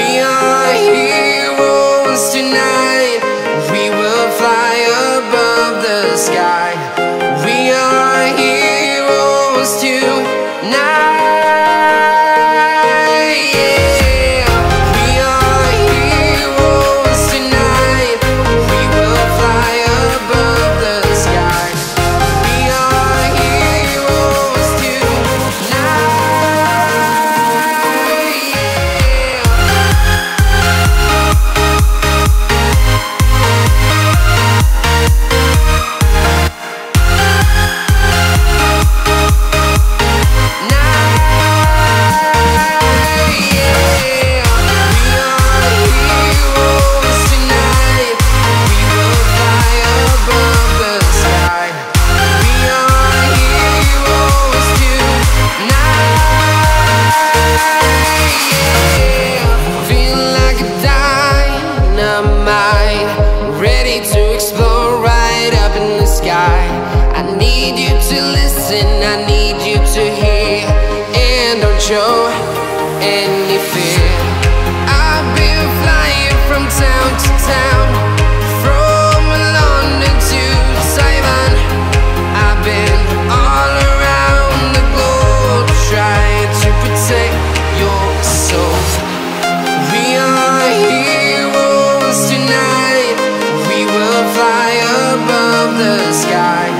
We are heroes tonight. We will fly above the sky. We are heroes tonight. I need you to listen, I need you to hear, and don't show any fear. I've been flying from town to town, from London to Taiwan. I've been all around the globe, trying to protect your soul. We are heroes tonight, we will fly above the sky.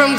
From